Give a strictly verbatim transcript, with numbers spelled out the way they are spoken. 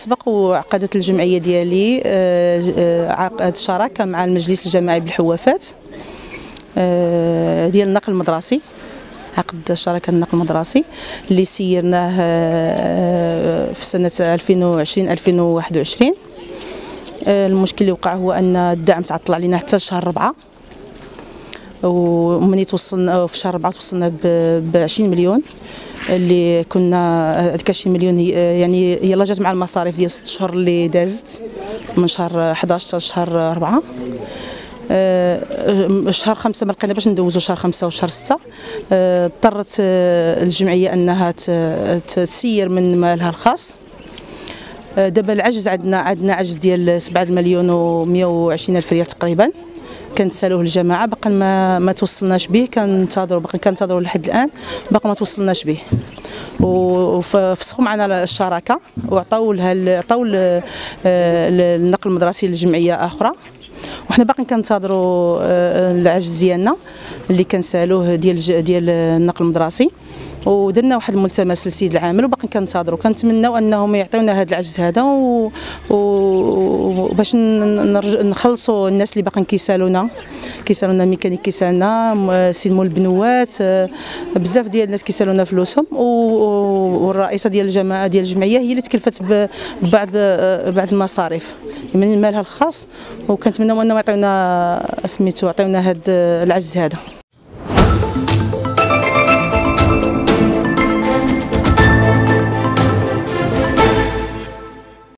أسبق وعقدت الجمعية ديالي عقد شراكة مع المجلس الجماعي بالحوافات ديال النقل المدرسي، عقد شراكة النقل المدرسي اللي سيرناه في سنة ألفين وعشرين ألفين وواحد وعشرين. المشكل اللي وقع هو أن الدعم تعطل علينا حتى شهر ربعة، ومني توصلنا في شهر ربعة توصلنا ب عشرين مليون، اللي كنا هذيك عشرين مليون يعني يلا جات مع المصاريف ديال ست شهور اللي دازت من شهر حداش حتى شهر ربعة. شهر خمسة ما لقينا باش ندوزو شهر خمسة وشهر ستة، اضطرت الجمعية أنها تسير من مالها الخاص. دابا العجز عندنا عندنا عجز ديال سبعة مليون ومئة وعشرين ألف ريال تقريبا، كنتسالوه الجماعه باقي ما ما توصلناش به، كنتظروا باقي كنتظروا لحد الان باقي ما توصلناش به. وفسخوا معنا الشراكه وعطاو لها عطاو النقل المدرسي لجمعيه اخرى، وحنا باقي كنتظروا العجز ديالنا اللي كنسالوه ديال ديال النقل المدرسي، ودرنا واحد الملتمس للسيد العامل وباقي كنتظروا، كنتمناو انهم يعطيونا هذا العجز هذا و... وباش نرج... نخلصوا الناس اللي باقيين كيسالونا كيسالونا الميكانيك كيسالنا سيد مول البنوات، بزاف ديال الناس كيسالونا فلوسهم، و... والرئيسه ديال الجماعه ديال الجمعيه هي اللي تكلفت ببعض بعض المصاريف من مالها الخاص، وكنتمناو انهم يعطيونا سميتو يعطيونا هذا العجز هذا.